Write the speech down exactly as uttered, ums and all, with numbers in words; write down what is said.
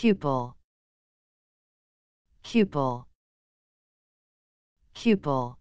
Cupel, Cupel, Cupel.